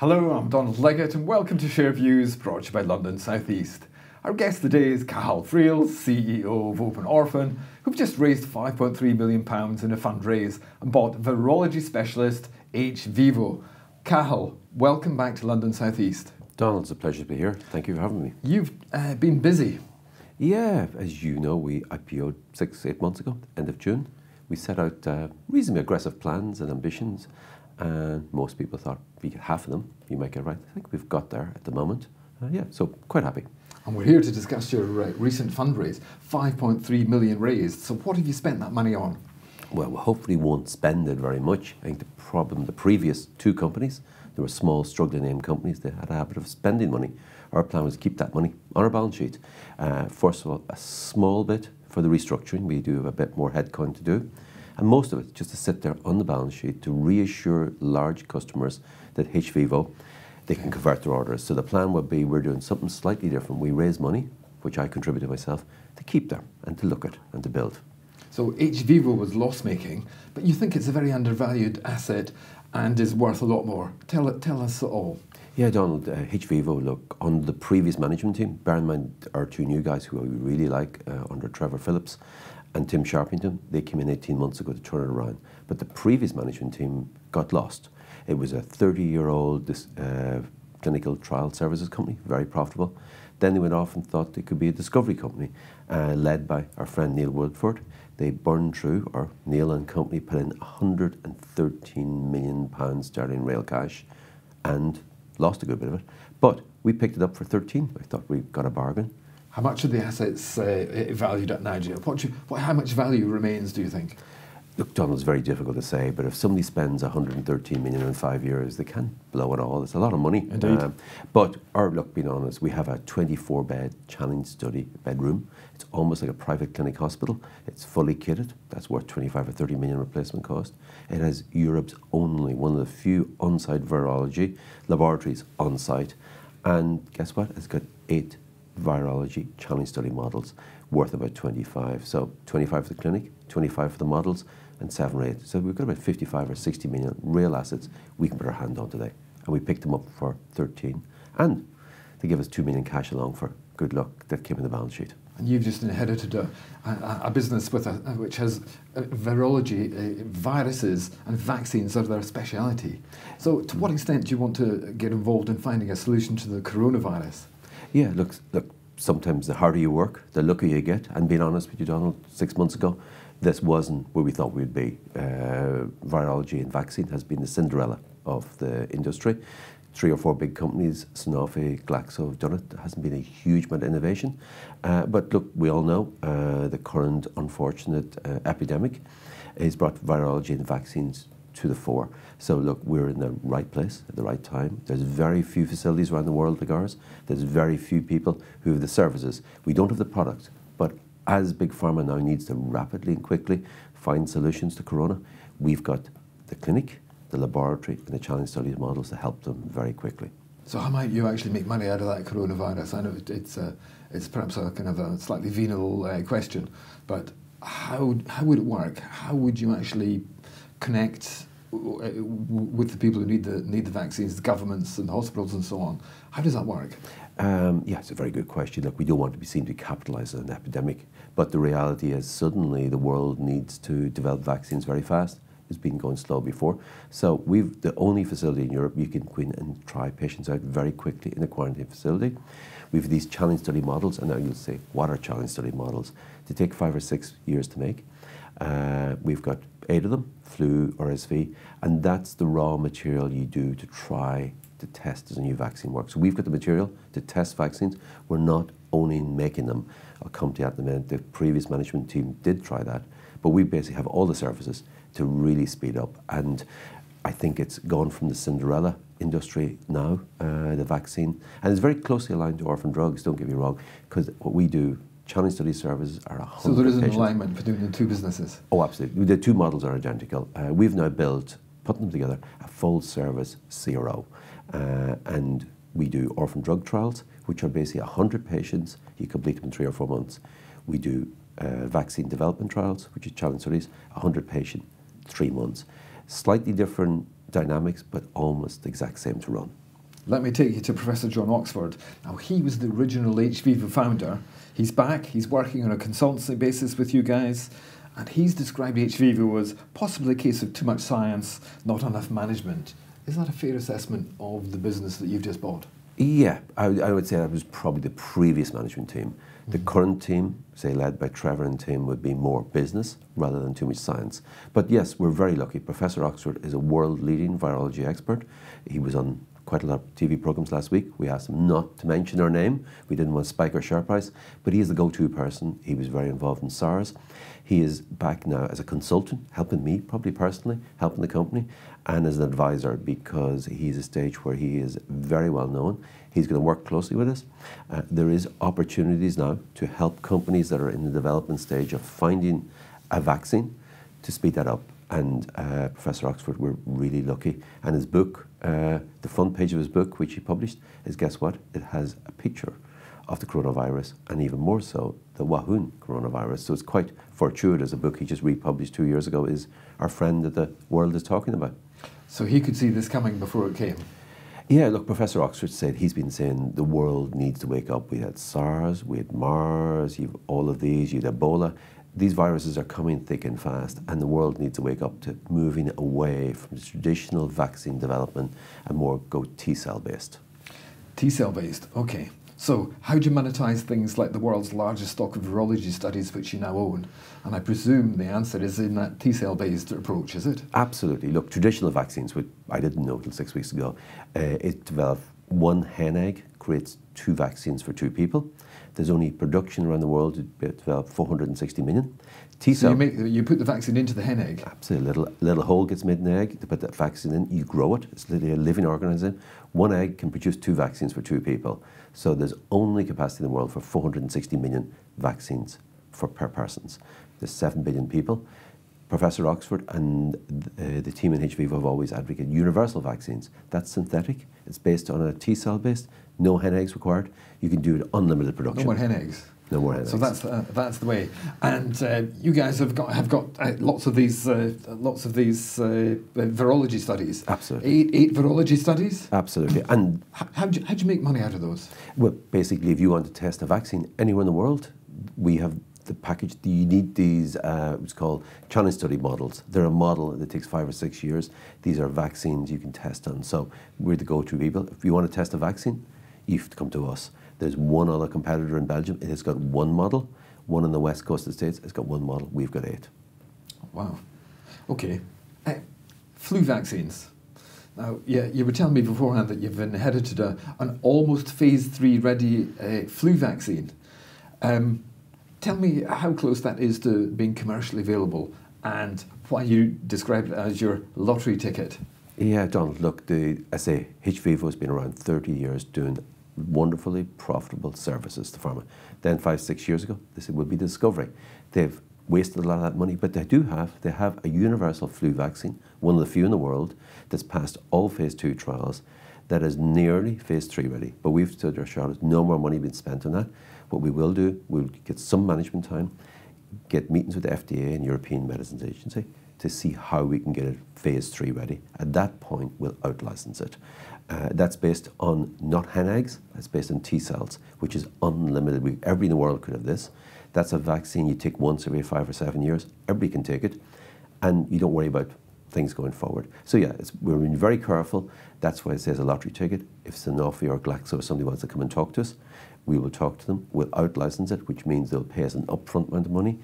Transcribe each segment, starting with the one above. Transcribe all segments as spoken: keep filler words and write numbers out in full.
Hello, I'm Donald Leggett and welcome to Share Views, brought to you by London South East. Our guest today is Cathal Friel, C E O of Open Orphan, who've just raised five point three million pounds in a fundraise and bought virology specialist Hvivo. Cathal, welcome back to London South East. Donald, it's a pleasure to be here. Thank you for having me. You've uh, been busy. Yeah, as you know, we I P O'd six, eight months ago, end of June. We set out uh, reasonably aggressive plans and ambitions. And most people thought we could half of them, you might get right. I think we've got there at the moment. Uh, yeah, so quite happy. And we're here to discuss your uh, recent fundraise, five point three million raised. So what have you spent that money on? Well, we hopefully won't spend it very much. I think the problem, the previous two companies, they were small, struggling name companies. They had a habit of spending money. Our plan was to keep that money on our balance sheet. Uh, first of all, a small bit for the restructuring. We do have a bit more headcount to do. And most of it just to sit there on the balance sheet to reassure large customers that Hvivo, they can convert their orders. So the plan would be we're doing something slightly different. We raise money, which I contributed myself, to keep them and to look at and to build. So Hvivo was loss-making, but you think it's a very undervalued asset and is worth a lot more. Tell, tell us all. Yeah, Donald, uh, Hvivo, look, under the previous management team, bear in mind our two new guys who we really like, uh, under Trevor Phillips and Tim Sharpington, they came in eighteen months ago to turn it around. But the previous management team got lost. It was a thirty-year-old uh, clinical trial services company, very profitable. Then they went off and thought it could be a discovery company, uh, led by our friend Neil Woodford. They burned through, or Neil and company put in one hundred and thirteen million pounds sterling real cash and lost a good bit of it. But we picked it up for thirteen. I thought we got a bargain. How much are the assets uh, valued at now? What do you, what, how much value remains, do you think? Look, Donald, it's very difficult to say, but if somebody spends one hundred and thirteen million in five years, they can blow it all. It's a lot of money. Indeed. Um, but, our look, being honest, we have a twenty-four bed challenge study bedroom. It's almost like a private clinic hospital. It's fully kitted. That's worth twenty-five or thirty million replacement cost. It has Europe's only, one of the few on-site virology laboratories on-site. And guess what? It's got eight virology challenge study models worth about twenty-five. So twenty-five for the clinic, twenty-five for the models, and seven or eight. So we've got about fifty-five or sixty million real assets we can put our hand on today. And we picked them up for thirteen. And they give us two million cash along for good luck that came in the balance sheet. And you've just inherited a, a, a business with a, which has a virology, uh, viruses and vaccines are their speciality. So to what extent do you want to get involved in finding a solution to the coronavirus? Yeah, look, look, sometimes the harder you work, the luckier you get. And being honest with you, Donald, six months ago, this wasn't where we thought we'd be. Uh, virology and vaccine has been the Cinderella of the industry. Three or four big companies, Sanofi, Glaxo, have done it. There hasn't been a huge amount of innovation. Uh, but look, we all know uh, the current unfortunate uh, epidemic has brought virology and vaccines to the fore. So look, we're in the right place at the right time. There's very few facilities around the world like ours. There's very few people who have the services. We don't have the product, but as Big Pharma now needs to rapidly and quickly find solutions to corona, we've got the clinic, the laboratory, and the challenge studies models to help them very quickly. So how might you actually make money out of that coronavirus? I know it's, uh, it's perhaps a kind of a slightly venal uh, question, but how, how would it work? How would you actually connect with the people who need the, need the vaccines, the governments and hospitals and so on? How does that work? Um, yeah, it's a very good question. Look, we don't want to be seen to capitalise on an epidemic, but the reality is suddenly the world needs to develop vaccines very fast. It's been going slow before. So we've the only facility in Europe you can go in and try patients out very quickly in a quarantine facility. We've these challenge study models, and now you'll say, what are challenge study models? They take five or six years to make. Uh, we've got eight of them, flu, R S V, and that's the raw material you do to try to test as a new vaccine works. So we've got the material to test vaccines. We're not only making them. I'll come to that in a minute. The previous management team did try that, but we basically have all the services to really speed up. And I think it's gone from the Cinderella industry now, uh, the vaccine, and it's very closely aligned to orphan drugs, don't get me wrong, because what we do, challenge study services are one hundred percent. So there is an alignment between the two businesses? Oh, absolutely. The two models are identical. Uh, we've now built, put them together, a full-service C R O. Uh, and we do orphan drug trials, which are basically one hundred patients. You complete them in three or four months. We do uh, vaccine development trials, which is challenge studies, one hundred patient, three months. Slightly different dynamics, but almost the exact same to run. let me take you to Professor John Oxford. Now, he was the original H V founder. He's back, he's working on a consultancy basis with you guys, and he's described H V as possibly a case of too much science, not enough management. Is that a fair assessment of the business that you've just bought? Yeah, I, I would say that was probably the previous management team. The current team, say led by Trevor and Tim, would be more business rather than too much science. But yes, we're very lucky. Professor Oxford is a world-leading virology expert. He was on quite a lot of T V programs last week. We asked him not to mention our name. We didn't want to spike our share price, but he is the go-to person. He was very involved in SARS. He is back now as a consultant, helping me, probably personally, helping the company, and as an advisor, because he's a stage where he is very well known. He's going to work closely with us. Uh, there is opportunities now to help companies that are in the development stage of finding a vaccine to speed that up. And uh, Professor Oxford, we're really lucky. And his book, uh, the front page of his book, which he published, is, guess what? It has a picture of the coronavirus, and even more so, the Wuhan coronavirus. So it's quite fortuitous. A book he just republished two years ago is our friend that the world is talking about. So he could see this coming before it came? Yeah, look, Professor Oxford said, he's been saying the world needs to wake up. We had SARS, we had MERS, you have all of these, you had Ebola. These viruses are coming thick and fast, and the world needs to wake up to moving away from the traditional vaccine development and more go T-cell based. T-cell based, okay. So how do you monetize things like the world's largest stock of virology studies, which you now own? And I presume the answer is in that T-cell based approach, is it? Absolutely. Look, traditional vaccines, which I didn't know until six weeks ago, uh, it developed one hen egg, creates two vaccines for two people. There's only production around the world at about four hundred sixty million. T-cell. So you, make, you put the vaccine into the hen egg? Absolutely. A little, little hole gets made in the egg. They put that vaccine in. You grow it. It's literally a living organism. One egg can produce two vaccines for two people. So there's only capacity in the world for four hundred sixty million vaccines for, per persons. There's seven billion people. Professor Oxford and uh, the team in H V have always advocated universal vaccines. That's synthetic. It's based on a T-cell based. No hen eggs required. You can do it unlimited production. No more hen eggs. No more hen eggs. So that's uh, that's the way. And uh, you guys have got have got uh, lots of these uh, lots of these uh, virology studies. Absolutely. Eight eight virology studies. Absolutely. And how how do you, how do you make money out of those? Well, basically, if you want to test a vaccine anywhere in the world, we have the package. You need these uh, what's called challenge study models. They're a model that takes five or six years. These are vaccines you can test on. So we're the go-to people. If you want to test a vaccine, you have to come to us. There's one other competitor in Belgium. It has got one model. One on the west coast of the States has got one model. We've got eight. Wow. Okay. Uh, flu vaccines. Now, yeah, you were telling me beforehand that you've inherited a, an almost phase three ready uh, flu vaccine. Um, tell me how close that is to being commercially available and why you describe it as your lottery ticket. Yeah, Donald, look, the, I say H V has been around thirty years doing wonderfully profitable services to pharma. Then five, six years ago, they said would be discovery. They've wasted a lot of that money, but they do have, they have a universal flu vaccine, one of the few in the world, that's passed all phase two trials, that is nearly phase three ready. But we've stood our shot, no more money being spent on that. What we will do, we'll get some management time, get meetings with the F D A and European Medicines Agency, to see how we can get it phase three ready. At that point, we'll outlicense it. Uh, that's based on not hen eggs, that's based on T cells, which is unlimited. We, everybody in the world could have this. That's a vaccine you take once every five or seven years. Everybody can take it, and you don't worry about things going forward. So yeah, it's, we're being very careful. That's why it says a lottery ticket. If Sanofi or Glaxo or somebody wants to come and talk to us, we will talk to them. We'll outlicense it, which means they'll pay us an upfront amount of money.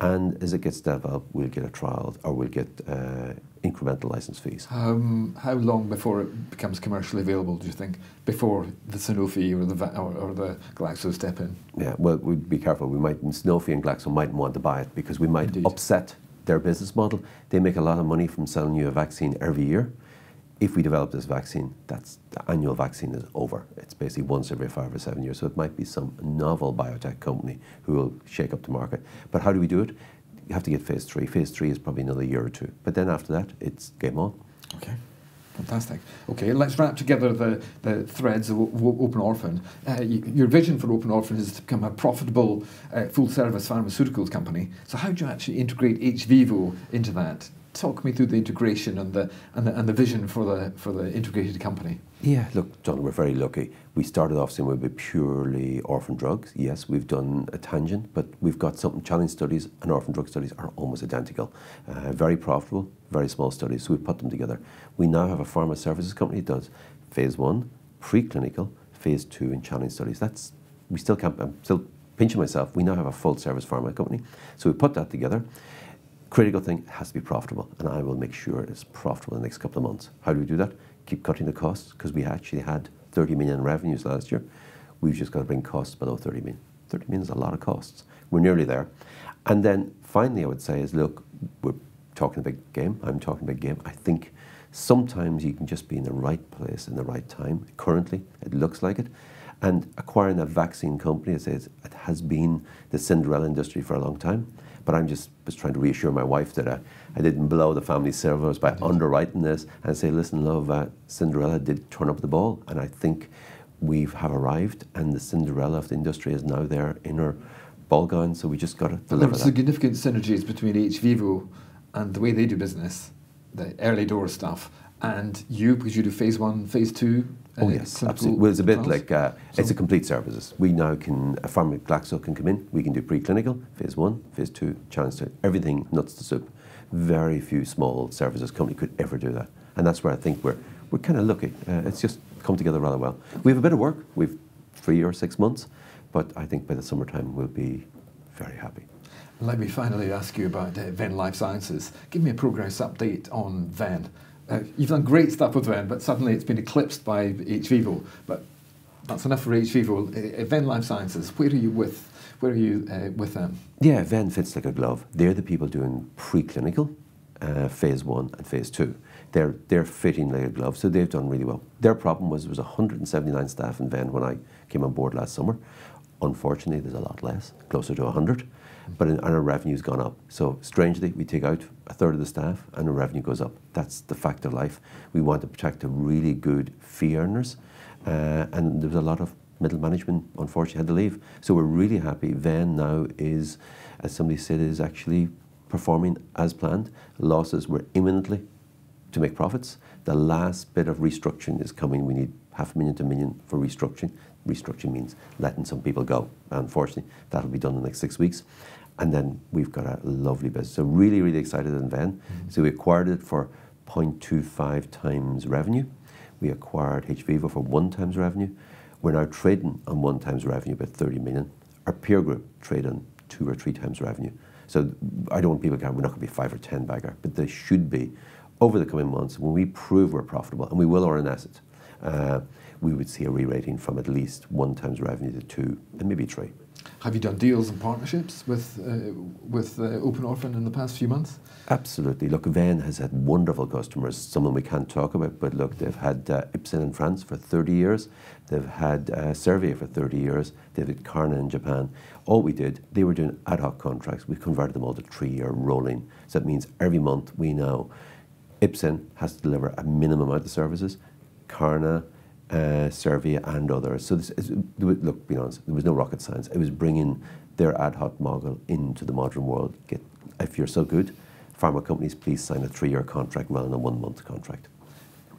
And as it gets developed, we'll get a trial, or we'll get uh, incremental license fees. Um, how long before it becomes commercially available, do you think, before the Sanofi or the, or, or the Glaxo step in? Yeah, well, we'd be careful. We might, Sanofi and Glaxo mightn't want to buy it because we might Indeed. upset their business model. They make a lot of money from selling you a vaccine every year. If we develop this vaccine, that's, the annual vaccine is over. It's basically once every five or seven years. So it might be some novel biotech company who will shake up the market. But how do we do it? You have to get phase three. Phase three is probably another year or two. But then after that, it's game on. Okay, fantastic. Okay, let's wrap together the, the threads of Open Orphan. Uh, your vision for Open Orphan is to become a profitable uh, full-service pharmaceuticals company. So how do you actually integrate H V into that? talk me through the integration and the, and the, and the vision for the, for the integrated company. Yeah, look, John, we're very lucky. We started off saying we'd be purely orphan drugs. Yes, we've done a tangent, but we've got something. Challenge studies and orphan drug studies are almost identical. Uh, very profitable, very small studies, so we put them together. We now have a pharma services company that does phase one, preclinical, phase two, and challenge studies. That's, we still can't, I'm still pinching myself, we now have a full-service pharma company. So we put that together. Critical thing, it has to be profitable, and I will make sure it's profitable in the next couple of months. How do we do that? Keep cutting the costs, because we actually had thirty million revenues last year. We've just got to bring costs below thirty million. thirty million is a lot of costs. We're nearly there. And then finally, I would say is, look, we're talking a big game. I'm talking a big game. I think sometimes you can just be in the right place in the right time. Currently, it looks like it. And acquiring a vaccine company, as it has been the Cinderella industry for a long time. But I'm just was trying to reassure my wife that I, I didn't blow the family servers by underwriting this and say, listen, love, uh, Cinderella did turn up the ball. And I think we have arrived, and the Cinderella of the industry is now there in her ball gown. So we just got to deliver that. There are significant synergies between hVIVO and the way they do business, the early door stuff, and you, because you do phase one, phase two. Oh yes, absolutely. Well, it's a bit like, uh, it's a complete services. We now can, a pharma Glaxo can come in, we can do preclinical, phase one, phase two, challenge two, everything nuts to soup. Very few small services company could ever do that. And that's where I think we're, we're kind of lucky. Uh, it's just come together rather well. We have a bit of work, we've three or six months, but I think by the summertime we'll be very happy. Let me finally ask you about uh, Venn Life Sciences. Give me a progress update on Venn. Uh, you've done great stuff with Venn, but suddenly it's been eclipsed by hVIVO. But that's enough for hVIVO. Uh, Venn Life Sciences, where are you with? Where are you uh, with them? Yeah, Venn fits like a glove. They're the people doing preclinical, uh, phase one and phase two. They're they're fitting like a glove, so they've done really well. Their problem was there was one hundred seventy-nine staff in Venn when I came on board last summer. Unfortunately, there's a lot less, closer to one hundred. But in, and our revenue's gone up. So strangely, we take out a third of the staff and our revenue goes up. That's the fact of life. We want to protect the really good fee earners. Uh, and there was a lot of middle management, unfortunately, had to leave. So we're really happy. Venn now is, as somebody said, is actually performing as planned. Losses were imminently to make profits. The last bit of restructuring is coming. We need half a million to a million for restructuring. Restructuring means letting some people go. Unfortunately, that'll be done in the next six weeks. And then we've got a lovely business. So really, really excited in Venn. Mm-hmm. So we acquired it for zero point two five times revenue. We acquired hVIVO for one times revenue. We're now trading on one times revenue about thirty million. Our peer group trade on two or three times revenue. So I don't want people to go, we're not going to be five or ten bagger, but they should be over the coming months when we prove we're profitable, and we will earn an asset. Uh, we would see a re-rating from at least one times revenue to two and maybe three. Have you done deals and partnerships with, uh, with uh, Open Orphan in the past few months? Absolutely. Look, Venn has had wonderful customers, some of them we can't talk about, but look, they've had uh, Ipsen in France for thirty years, they've had uh, Servier for thirty years, they've had Karna in Japan. All we did, they were doing ad hoc contracts, we converted them all to three-year rolling. So that means every month we know Ipsen has to deliver a minimum amount of services, Karna, Uh, Servier and others. So this is, look, be honest, there was no rocket science. It was bringing their ad hoc model into the modern world. Get, if you're so good, pharma companies, please sign a three-year contract rather than a one-month contract.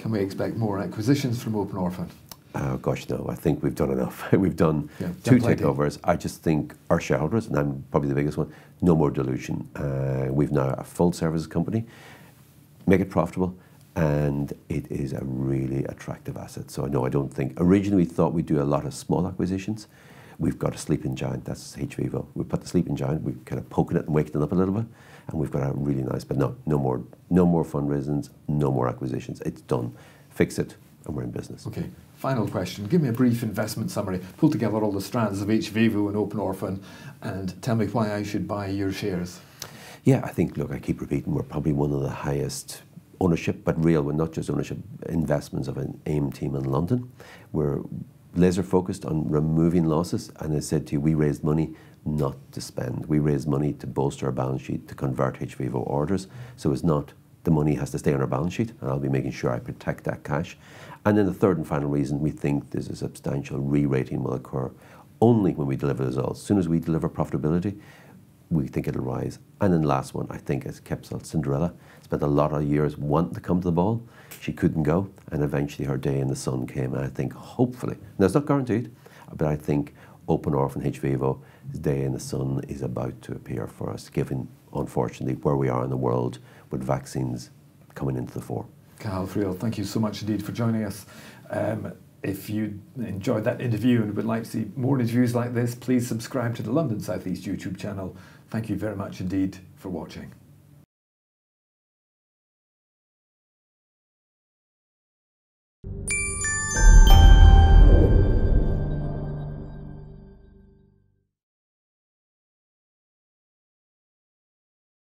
Can we expect more acquisitions from Open Orphan? Oh gosh, no. I think we've done enough. We've done yeah, two takeovers. I just think our shareholders, and I'm probably the biggest one, no more dilution. Uh, we've now a full-service company. Make it profitable. And it is a really attractive asset. So no, I don't think, originally we thought we'd do a lot of small acquisitions. We've got a sleeping giant, that's hVIVO. We put the sleeping giant, we've kind of poking it and waking it up a little bit, and we've got a really nice, but no, no more, no more fundraisings, no more acquisitions. It's done, fix it, and we're in business. Okay, final question. Give me a brief investment summary. Pull together all the strands of hVIVO and Open Orphan, and tell me why I should buy your shares. Yeah, I think, look, I keep repeating, we're probably one of the highest ownership, but real, we're not just ownership, investments of an AIM team in London. We're laser focused on removing losses, and I said to you, we raised money not to spend. We raised money to bolster our balance sheet, to convert hVIVO orders, so it's not, the money has to stay on our balance sheet, and I'll be making sure I protect that cash. And then the third and final reason, we think there's a substantial re-rating will occur only when we deliver results. As soon as we deliver profitability, we think it'll rise. And then the last one, I think, is Kepsel Cinderella. Spent a lot of years wanting to come to the ball. She couldn't go, and eventually her day in the sun came. And I think, hopefully, now it's not guaranteed, but I think Open Orphan H vivo's day in the sun is about to appear for us, given, unfortunately, where we are in the world with vaccines coming into the fore. Cathal Friel, thank you so much indeed for joining us. Um, If you enjoyed that interview and would like to see more interviews like this, please subscribe to the London South East YouTube channel. Thank you very much indeed for watching.